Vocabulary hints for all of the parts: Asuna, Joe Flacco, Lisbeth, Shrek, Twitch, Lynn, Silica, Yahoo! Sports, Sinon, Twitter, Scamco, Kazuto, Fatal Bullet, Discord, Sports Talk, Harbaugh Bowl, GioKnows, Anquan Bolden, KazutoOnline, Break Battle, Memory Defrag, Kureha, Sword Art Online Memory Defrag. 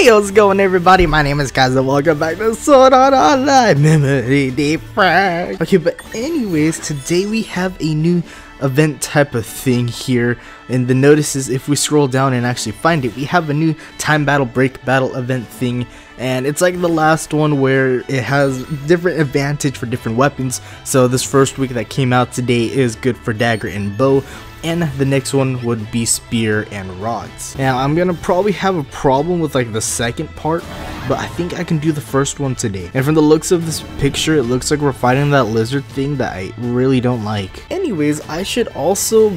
Hey, how's it going, everybody? My name is Kazuto. Welcome back to Sword Art Online Memory Defrag. Okay, but anyways, today we have a new event type of thing here, and the notice is if we scroll down and actually find it, we have a new time battle break battle event thing, and it's like the last one where it has different advantage for different weapons. So this first week that came out today is good for dagger and bow, and the next one would be spear and rods. Now I'm gonna probably have a problem with like the second part, but I think I can do the first one today. And from the looks of this picture, it looks like we're fighting that lizard thing that I really don't like. Anyways, I should also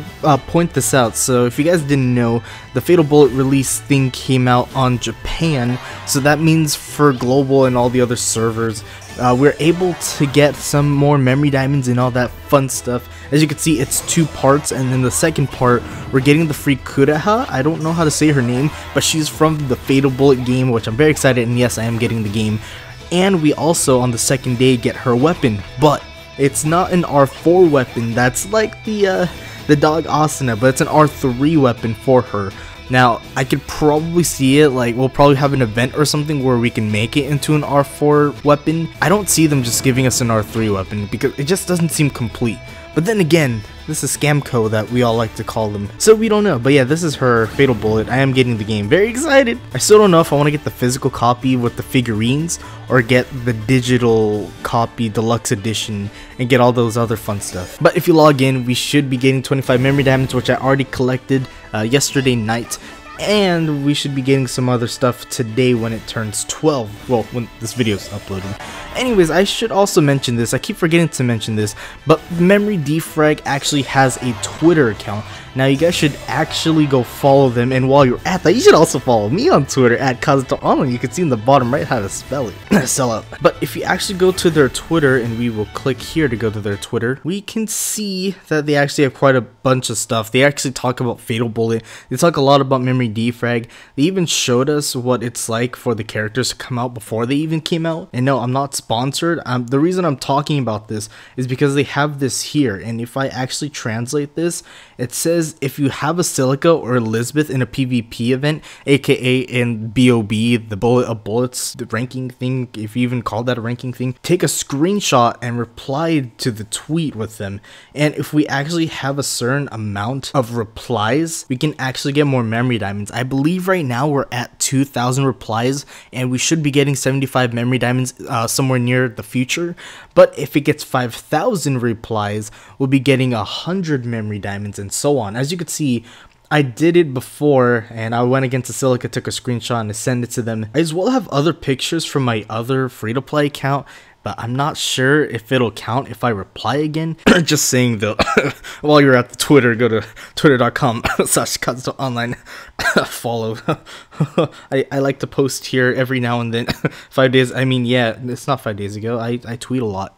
point this out. So if you guys didn't know, the Fatal Bullet release thing came out on Japan, so that means for global and all the other servers, we're able to get some more memory diamonds and all that fun stuff. As you can see, it's two parts, and then the second part we're getting the free Kureha. I don't know how to say her name, but she's from the Fatal Bullet game, which I'm very excited, and yes, I am getting the game. And we also on the second day get her weapon, but it's not an R4 weapon. That's like the dog Asuna, but it's an R3 weapon for her. Now, I could probably see it, like, we'll probably have an event or something where we can make it into an R4 weapon. I don't see them just giving us an R3 weapon, because it just doesn't seem complete. But then again, this is Scamco that we all like to call them, so we don't know. But yeah, this is her Fatal Bullet. I am getting the game. Very excited. I still don't know if I want to get the physical copy with the figurines or get the digital copy deluxe edition and get all those other fun stuff. But if you log in, we should be getting 25 memory diamonds, which I already collected yesterday night. And we should be getting some other stuff today when it turns 12, well, when this video is uploaded. Anyways, I should also mention this, I keep forgetting to mention this, but Memory Defrag actually has a Twitter account. Now you guys should actually go follow them, and while you're at that, you should also follow me on Twitter at KazutoOnline. You can see in the bottom right how to spell it. Sell out. But if you actually go to their Twitter, and we will click here to go to their Twitter, we can see that they actually have quite a bunch of stuff. They actually talk about Fatal Bullet. They talk a lot about Memory Defrag. They even showed us what it's like for the characters to come out before they even came out. And no, I'm not sponsored. The reason I'm talking about this is because they have this here, and if I actually translate this, it says, if you have a Silica or a Lisbeth in a PvP event, aka in BOB, the Bullet of Bullets, the ranking thing, if you even call that a ranking thing, take a screenshot and reply to the tweet with them. And if we actually have a certain amount of replies, we can actually get more memory diamonds. I believe right now we're at 2,000 replies, and we should be getting 75 memory diamonds somewhere near the future. But if it gets 5,000 replies, we'll be getting 100 memory diamonds and so on. As you can see, I did it before, and I went against the Silica, took a screenshot, and sent it to them. I as well have other pictures from my other free-to-play account, but I'm not sure if it'll count if I reply again. Just saying though, while you're at the Twitter, go to twitter.com/KazutoOnline. Follow. I like to post here every now and then. 5 days, I mean, yeah, it's not 5 days ago. I tweet a lot.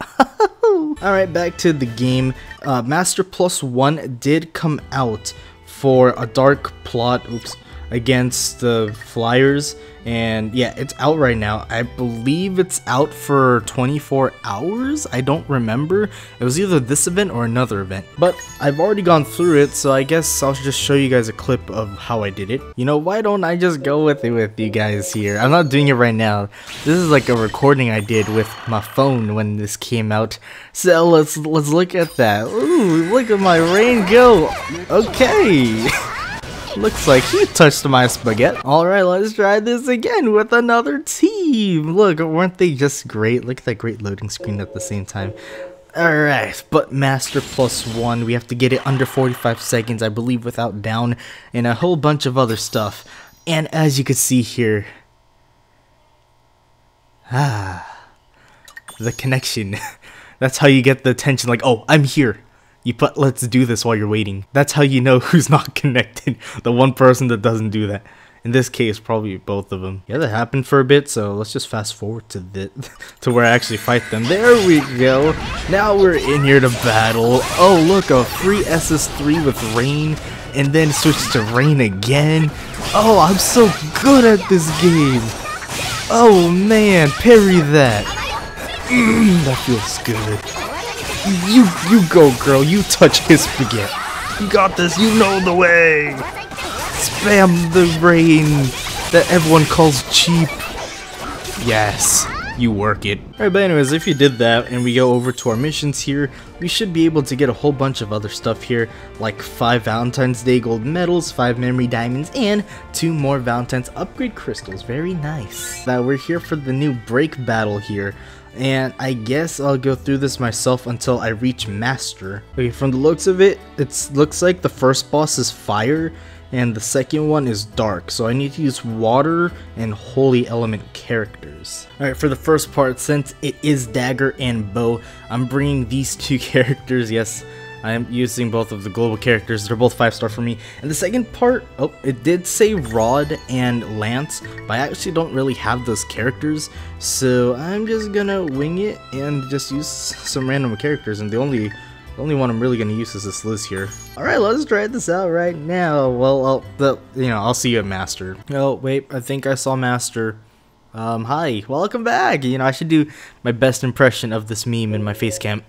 Alright, back to the game. Master Plus 1 did come out for a dark plot, oops, against the Flyers, and yeah, it's out right now. I believe it's out for 24 hours? I don't remember. It was either this event or another event, but I've already gone through it, so I guess I'll just show you guys a clip of how I did it. You know, why don't I just go with it with you guys here? I'm not doing it right now. This is like a recording I did with my phone when this came out, so let's look at that. Ooh, look at my rain go! Okay! Looks like he touched my spaghetti. Alright, let's try this again with another team. Look, weren't they just great? Look at that great loading screen at the same time. Alright, but Master Plus 1, we have to get it under 45 seconds, I believe, without down, and a whole bunch of other stuff. And as you can see here, the connection. That's how you get the attention, like, oh, I'm here. You put, let's do this while you're waiting. That's how you know who's not connected. The one person that doesn't do that. In this case, probably both of them. Yeah, that happened for a bit, so let's just fast forward to to where I actually fight them. There we go. Now we're in here to battle. Oh, look, a free SS3 with rain, and then switch to rain again. Oh, I'm so good at this game. Oh, man, parry that. That feels good. You go, girl. You touch his spaghetti. You got this. You know the way. Spam the rain. that everyone calls cheap. Yes, you work it. Alright, but anyways, if you did that and we go over to our missions here, we should be able to get a whole bunch of other stuff here, like 5 Valentine's Day gold medals, 5 memory diamonds, and 2 more Valentine's upgrade crystals. Very nice. Now we're here for the new break battle here, and I guess I'll go through this myself until I reach master. Okay, from the looks of it, it looks like the first boss is fire and the second one is dark, so I need to use water and holy element characters. Alright, for the first part, since it is dagger and bow, I'm bringing these two characters. Yes, I am using both of the global characters. They're both 5-star for me. And the second part, oh, it did say Rod and Lance, but I actually don't really have those characters, so I'm just gonna wing it and just use some random characters. And the only one I'm really gonna use is this Liz here. All right, let's try this out right now. Well, I'll see you at master. Oh wait, I think I saw master. Hi, welcome back. You know, I should do my best impression of this meme in my face cam.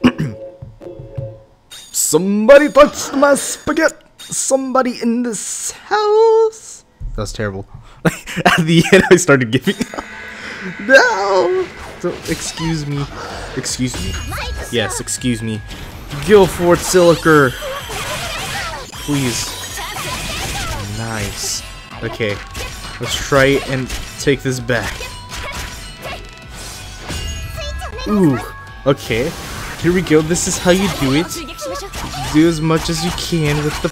Somebody touched my spaghetti! Somebody in this house! That was terrible. At the end, I started giving up. No! So, excuse me. Excuse me. Yes, excuse me. Go for it, Silica! Please. Nice. Okay. Let's try and take this back. Ooh. Okay. Here we go. This is how you do it. Do as much as you can with the.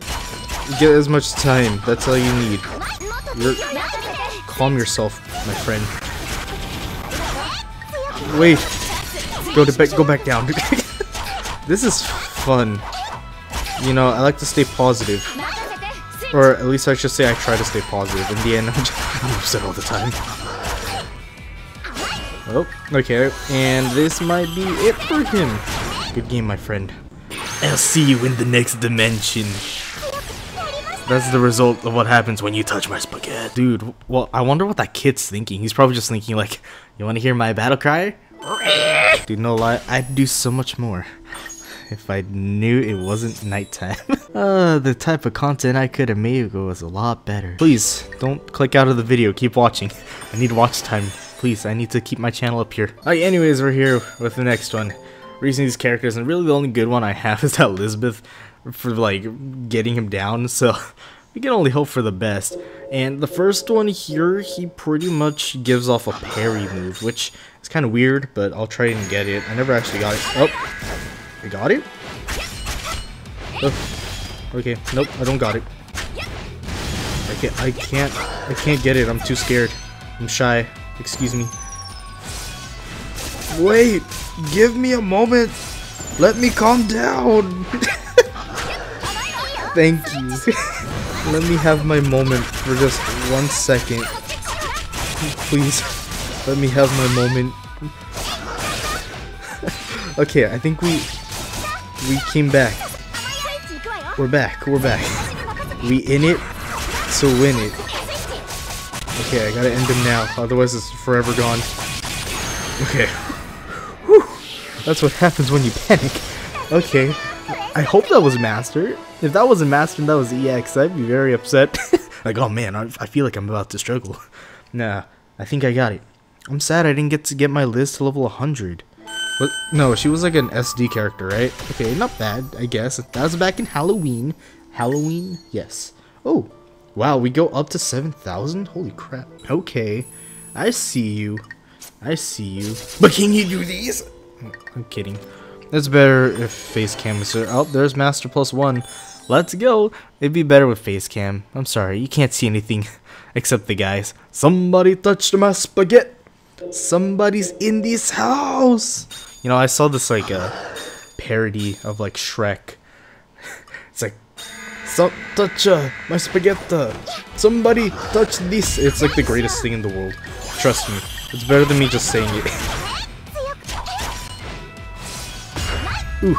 Get as much time. That's all you need. Calm yourself, my friend. Wait. Go back down. This is fun. You know, I like to stay positive. Or at least I should say I try to stay positive. In the end, I'm upset all the time. Oh, okay. And this might be it for him. Good game, my friend. I'll see you in the next dimension. That's the result of what happens when you touch my spaghetti. Dude, well, I wonder what that kid's thinking. He's probably just thinking like, you want to hear my battle cry? Dude, no lie, I'd do so much more if I knew it wasn't nighttime. The type of content I could have made was a lot better. Please, don't click out of the video. Keep watching. I need watch time. Please, I need to keep my channel up here. Alright, anyways, we're here with the next one. Reasoning these characters, and really the only good one I have is that Lisbeth for like getting him down, so we can only hope for the best. And the first one here, he pretty much gives off a parry move, which is kind of weird, but I'll try and get it. I never actually got it. Oh, I got it? Oh, okay, nope, I don't got it. I can't get it. I'm too scared. I'm shy. Excuse me. Wait, give me a moment. Let me calm down. Thank you. Let me have my moment for just 1 second. Please, let me have my moment. Okay, I think we came back. We're back. We in it to win it. Okay, I gotta end him now, otherwise it's forever gone. Okay. Whew. That's what happens when you panic. Okay. I hope that was master. If that wasn't master and that was EX, I'd be very upset. Like, oh man, I feel like I'm about to struggle. Nah, I think I got it. I'm sad I didn't get to get my Liz to level 100. But no, she was like an SD character, right? Okay, not bad, I guess. That was back in Halloween. Halloween? Yes. Oh, wow, we go up to 7,000? Holy crap. Okay, I see you. I see you. But can you do these? I'm kidding. It's better if face cam is there. Oh, there's master +1. Let's go. It'd be better with face cam. I'm sorry, you can't see anything except the guys. Somebody touched my spaghetti. Somebody's in this house. You know, I saw this like a parody of like Shrek. It's like, so touch my spaghetti. Somebody touch this. It's like the greatest thing in the world. Trust me, it's better than me just saying it. Ooh,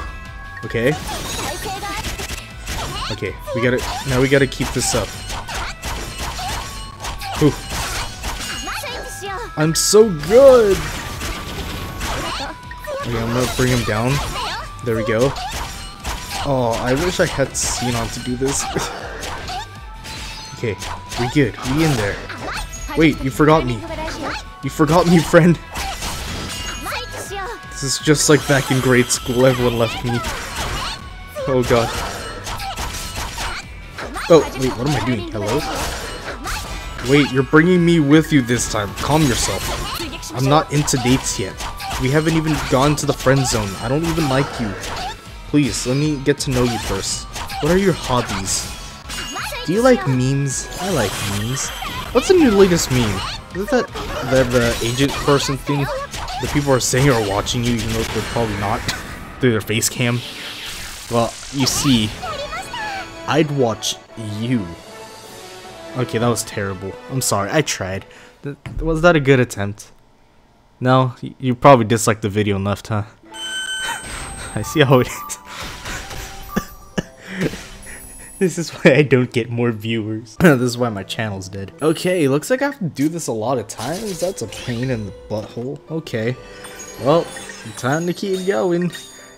okay. Okay, now we gotta keep this up. Ooh. I'm so good! Okay, I'm gonna bring him down. There we go. Oh, I wish I had Sinon to do this. Okay, we good. We in there. Wait, you forgot me. You forgot me, friend. This is just like back in grade school, everyone left me. Oh god. Oh, wait, what am I doing? Hello? Wait, you're bringing me with you this time. Calm yourself. I'm not into dates yet. We haven't even gone to the friend zone. I don't even like you. Please, let me get to know you first. What are your hobbies? Do you like memes? I like memes. What's the new latest meme? Is that the agent person thing? The people are saying or watching you even though they're probably not through their face cam. Well, you see, I'd watch you. Okay, that was terrible. I'm sorry, I tried. Was that a good attempt? No? You probably disliked the video and left, huh? I see how it is. This is why I don't get more viewers. This is why my channel's dead. Okay, looks like I have to do this a lot of times. That's a pain in the butthole. Okay. Well, time to keep going.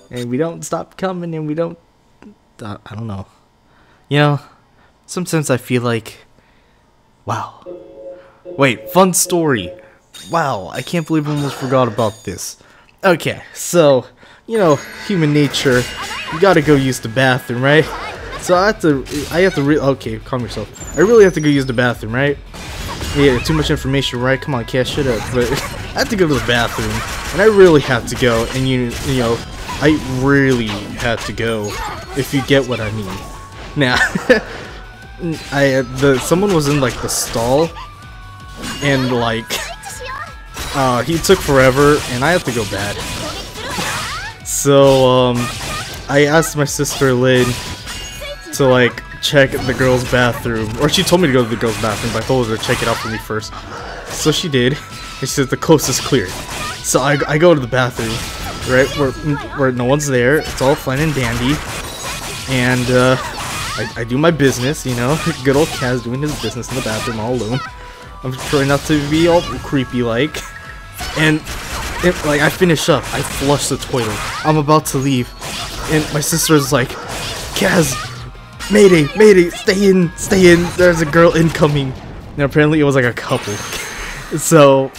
And we don't stop coming and we don't... I don't know. You know, sometimes I feel like... Wow. Wait, fun story. Wow, I can't believe I almost forgot about this. Okay, so... You know, human nature, you gotta go use the bathroom, right? So okay, calm yourself. I really have to go use the bathroom, right? Yeah, too much information, right? Come on, cash it up. But I have to go to the bathroom, and I really have to go, and you know, I really have to go, if you get what I mean. Now, someone was in, like, the stall, and, like, he took forever, and I have to go bad. So, I asked my sister Lynn to, like, check the girls' bathroom. Or she told me to go to the girls' bathroom, but I told her to check it out for me first. So she did, and she said the coast is clear. So I go to the bathroom, right, where no one's there. It's all fine and dandy. And, I do my business, you know. Good old Kaz doing his business in the bathroom all alone. I'm trying not to be all creepy-like. And... like, I finish up, I flush the toilet, I'm about to leave, and my sister is like, Kaz, mayday, mayday, stay in, there's a girl incoming. And apparently it was like a couple. So,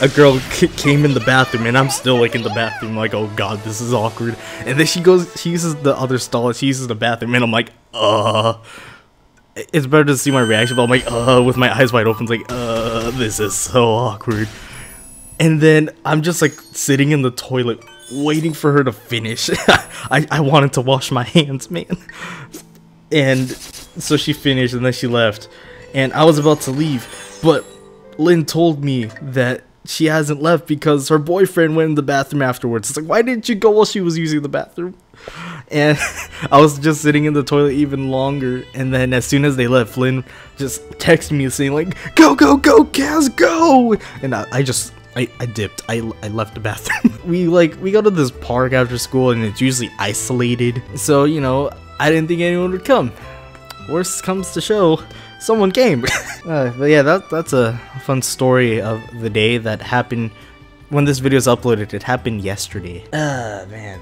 a girl came in the bathroom, and I'm still like in the bathroom, like, oh god, this is awkward. And then she goes, she uses the other stall, and she uses the bathroom, and I'm like, It's better to see my reaction, but I'm like, with my eyes wide open, it's like, this is so awkward. And then I'm just like sitting in the toilet waiting for her to finish. I wanted to wash my hands, man. And so she finished and then she left. And I was about to leave, but Lynn told me that she hasn't left because her boyfriend went in the bathroom afterwards. It's like, why didn't you go while she was using the bathroom? And I was just sitting in the toilet even longer. And then as soon as they left, Lynn just texted me saying like, go, go, go, Kaz, go! And I just... I dipped. I left the bathroom. We go to this park after school and it's usually isolated. So, you know, I didn't think anyone would come. Worst comes to show, someone came. But yeah, that's a fun story of the day that happened when this video is uploaded. It happened yesterday. Ah, man.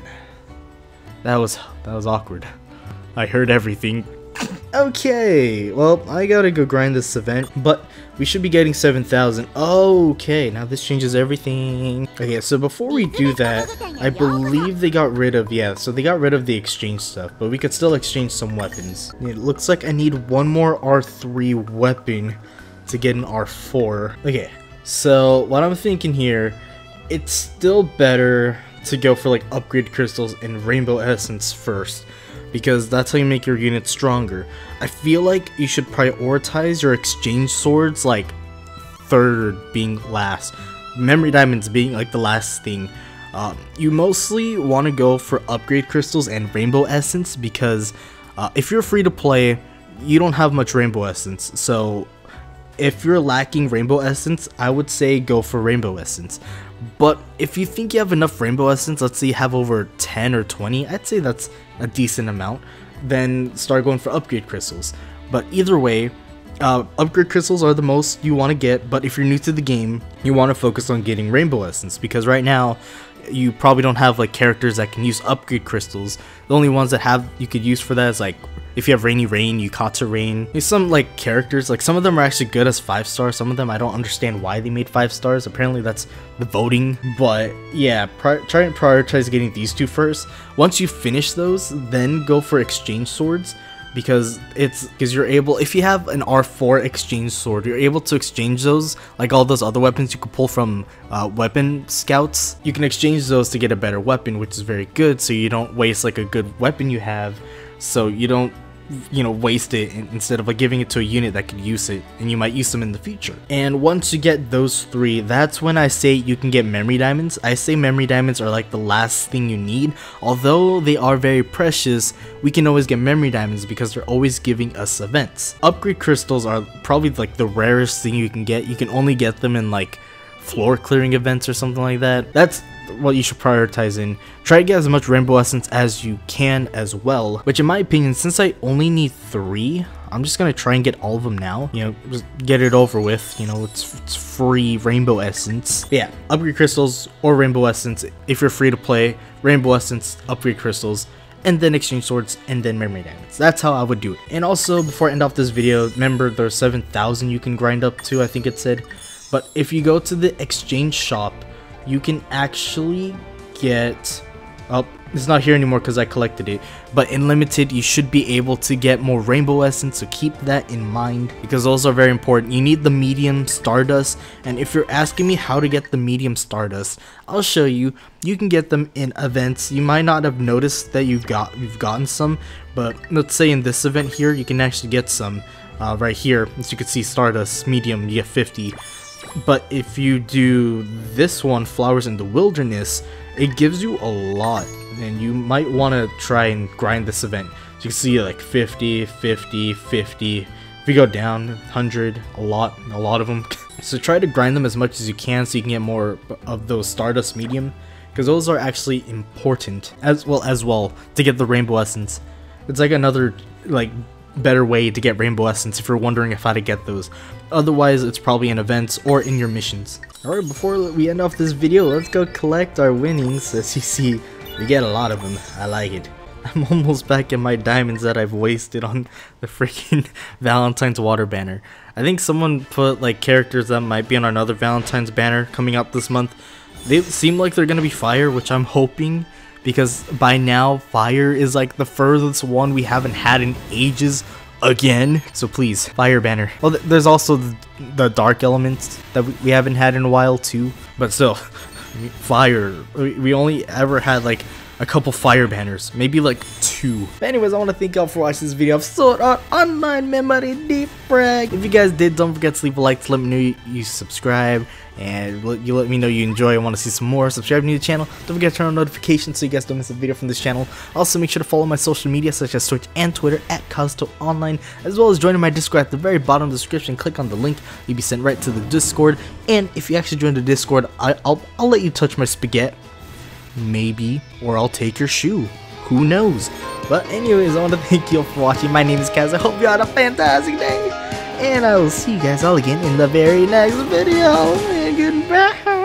That was awkward. I heard everything. Okay, well, I gotta go grind this event, but we should be getting 7,000. Okay, now this changes everything. Okay, so before we do that, I believe they got rid of, yeah, so they got rid of the exchange stuff, but we could still exchange some weapons. It looks like I need one more R3 weapon to get an R4. Okay, so what I'm thinking here, it's still better to go for, like, upgrade crystals and rainbow essence first, because that's how you make your unit stronger. I feel like you should prioritize your exchange swords, like, third being last. Memory diamonds being, like, the last thing. You mostly want to go for upgrade crystals and rainbow essence, because if you're free to play, you don't have much rainbow essence. So, if you're lacking rainbow essence, I would say go for rainbow essence. But if you think you have enough rainbow essence, let's say you have over 10 or 20, I'd say that's a decent amount, then start going for upgrade crystals. But either way, Upgrade crystals are the most you want to get, but if you're new to the game, you want to focus on getting rainbow essence, because right now you probably don't have like characters that can use upgrade crystals. The only ones that have you could use for that is like if you have Rainy Rain, Yukata Rain. There's some like characters, like some of them are actually good as 5-star, some of them I don't understand why they made 5 stars. Apparently that's the voting, but yeah, try and prioritize getting these two first. Once you finish those, then go for exchange swords, because you're able, if you have an R4 exchange sword, you're able to exchange those, like all those other weapons you could pull from weapon scouts. You can exchange those to get a better weapon, which is very good, so you don't waste like a good weapon you have, so you don't, you know, waste it instead of like giving it to a unit that could use it, and you might use them in the future. And once you get those three, that's when I say you can get memory diamonds. I say memory diamonds are like the last thing you need, although they are very precious. We can always get memory diamonds because they're always giving us events. Upgrade crystals are probably like the rarest thing you can get. You can only get them in like floor clearing events or something like that. That's what you should prioritize in. Try to get as much rainbow essence as you can as well, which in my opinion, since I only need 3, I'm just gonna try and get all of them now, you know, just get it over with, you know, it's free rainbow essence. But yeah, upgrade crystals or rainbow essence if you're free to play, rainbow essence, upgrade crystals, and then exchange swords, and then memory diamonds. That's how I would do it. And also, before I end off this video, remember there's 7,000 you can grind up to, I think it said, but if you go to the exchange shop, you can actually get, oh, it's not here anymore because I collected it, but in limited you should be able to get more rainbow essence, so keep that in mind because those are very important. You need the medium stardust, and if you're asking me how to get the medium stardust, I'll show you. You can get them in events. You might not have noticed that you've gotten some, but let's say in this event here you can actually get some right here, as you can see, stardust medium, you get 50. But if you do this one, Flowers in the Wilderness, it gives you a lot, and you might want to try and grind this event. So you can see like 50, 50, 50, if you go down, 100, a lot of them. So try to grind them as much as you can so you can get more of those Stardust Medium, because those are actually important as well to get the Rainbow Essence. It's like another, like, better way to get rainbow essence if you're wondering if how to get those. Otherwise, it's probably in events or in your missions. Alright, before we end off this video, let's go collect our winnings. As you see, we get a lot of them. I like it. I'm almost back in my diamonds that I've wasted on the freaking Valentine's water banner. I think someone put like characters that might be on another Valentine's banner coming up this month. They seem like they're gonna be fire, which I'm hoping, because by now fire is like the furthest one we haven't had in ages again, so please, fire banner. Well, there's also the dark elements that we haven't had in a while too, but still, fire, we only ever had like a couple fire banners, maybe like 2. But anyways, I want to thank y'all for watching this video of Sword Art Online Memory Defrag. If you guys did, don't forget to leave a like to let me know you subscribe, and you let me know you enjoy and want to see some more. Subscribe to the channel. Don't forget to turn on notifications so you guys don't miss a video from this channel. Also, make sure to follow my social media such as Twitch and Twitter at KazutoOnline, as well as joining my Discord at the very bottom of the description. Click on the link, you'll be sent right to the Discord. And if you actually join the Discord, I'll let you touch my spaghetti. Maybe, or I'll take your shoe, who knows. But anyways, I want to thank you all for watching. My name is Kaz, I hope you had a fantastic day, and I will see you guys all again in the very next video, and goodbye.